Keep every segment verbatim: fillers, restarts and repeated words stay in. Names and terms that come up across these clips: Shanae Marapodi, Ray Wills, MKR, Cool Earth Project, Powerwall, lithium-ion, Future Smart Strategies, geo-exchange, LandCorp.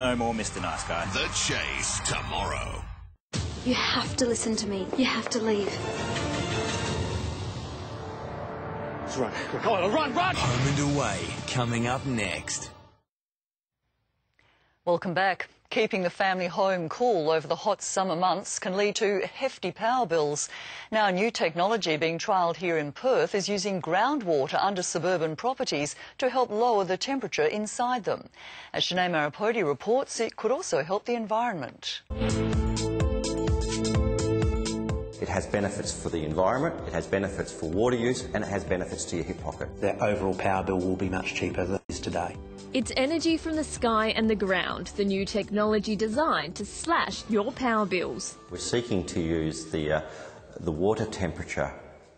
No more Mister Nice Guy. The chase tomorrow. You have to listen to me. You have to leave. Let's run. Run, run, run! Home and Away, coming up next. Welcome back. Keeping the family home cool over the hot summer months can lead to hefty power bills. Now, new technology being trialled here in Perth is using groundwater under suburban properties to help lower the temperature inside them. As Shanae Marapodi reports, it could also help the environment. It has benefits for the environment, it has benefits for water use, and it has benefits to your hip pocket. Their overall power bill will be much cheaper than it is today. It's energy from the sky and the ground, the new technology designed to slash your power bills. We're seeking to use the, uh, the water temperature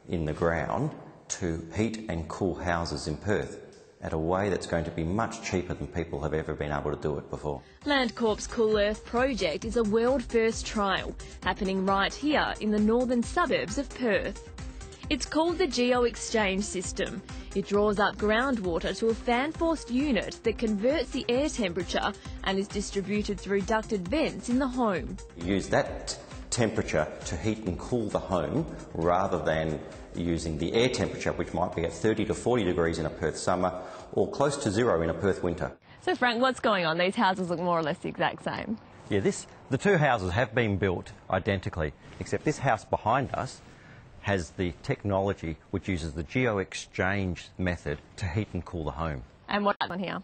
in the ground to heat and cool houses in Perth at a way that's going to be much cheaper than people have ever been able to do it before. LandCorp's Cool Earth Project is a world-first trial, happening right here in the northern suburbs of Perth. It's called the geo-exchange system. It draws up groundwater to a fan-forced unit that converts the air temperature and is distributed through ducted vents in the home. You use that temperature to heat and cool the home rather than using the air temperature, which might be at thirty to forty degrees in a Perth summer or close to zero in a Perth winter. So Frank, what's going on? These houses look more or less the exact same. Yeah, this, the two houses have been built identically, except this house behind us has the technology which uses the geo-exchange method to heat and cool the home. And what's on here?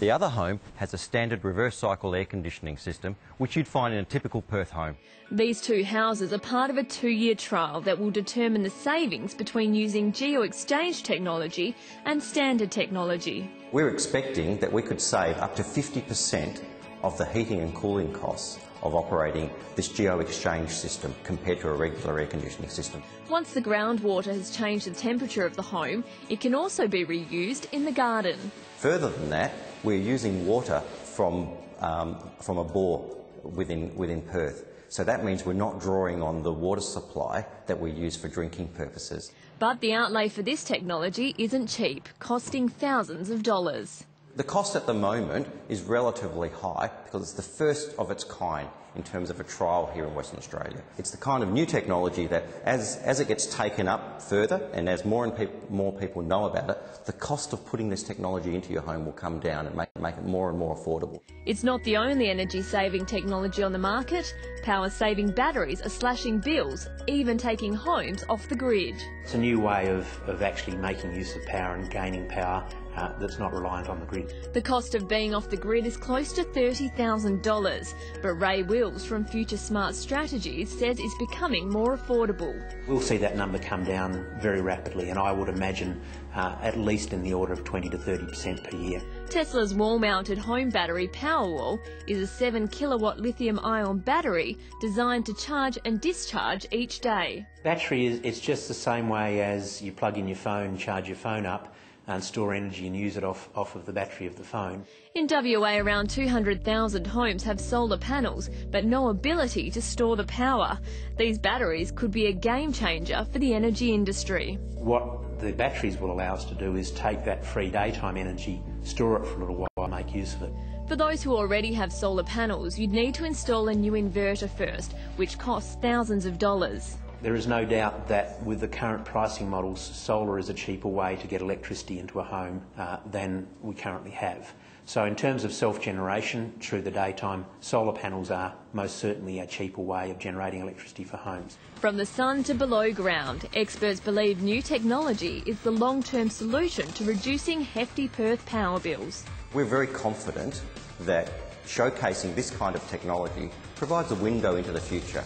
The other home has a standard reverse cycle air conditioning system, which you'd find in a typical Perth home. These two houses are part of a two-year trial that will determine the savings between using geo-exchange technology and standard technology. We're expecting that we could save up to fifty percent of the heating and cooling costs of operating this geo-exchange system compared to a regular air conditioning system. Once the groundwater has changed the temperature of the home, it can also be reused in the garden. Further than that, we're using water from, um, from a bore within, within Perth. So that means we're not drawing on the water supply that we use for drinking purposes. But the outlay for this technology isn't cheap, costing thousands of dollars. The cost at the moment is relatively high because it's the first of its kind in terms of a trial here in Western Australia. It's the kind of new technology that as, as it gets taken up further and as more and peop more people know about it, the cost of putting this technology into your home will come down and make, make it more and more affordable. It's not the only energy-saving technology on the market. Power-saving batteries are slashing bills, even taking homes off the grid. It's a new way of, of actually making use of power and gaining power Uh, that's not reliant on the grid. The cost of being off the grid is close to thirty thousand dollars, but Ray Wills from Future Smart Strategies says it's becoming more affordable. We'll see that number come down very rapidly, and I would imagine uh, at least in the order of twenty to thirty percent per year. Tesla's wall-mounted home battery Powerwall is a seven kilowatt lithium-ion battery designed to charge and discharge each day. Battery is it's just the same way as you plug in your phone, charge your phone up, and store energy and use it off, off of the battery of the phone. In W A, around two hundred thousand homes have solar panels, but no ability to store the power. These batteries could be a game changer for the energy industry. What the batteries will allow us to do is take that free daytime energy, store it for a little while, and make use of it. For those who already have solar panels, you'd need to install a new inverter first, which costs thousands of dollars. There is no doubt that with the current pricing models, solar is a cheaper way to get electricity into a home uh, than we currently have. So in terms of self-generation through the daytime, solar panels are most certainly a cheaper way of generating electricity for homes. From the sun to below ground, experts believe new technology is the long-term solution to reducing hefty Perth power bills. We're very confident that showcasing this kind of technology provides a window into the future.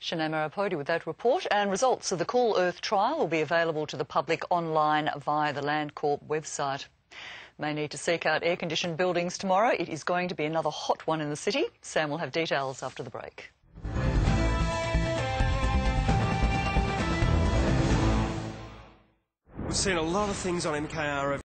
Shanae Marapodi with that report, and results of the Cool Earth trial will be available to the public online via the LandCorp website. May need to seek out air-conditioned buildings tomorrow. It is going to be another hot one in the city. Sam will have details after the break. We've seen a lot of things on M K R over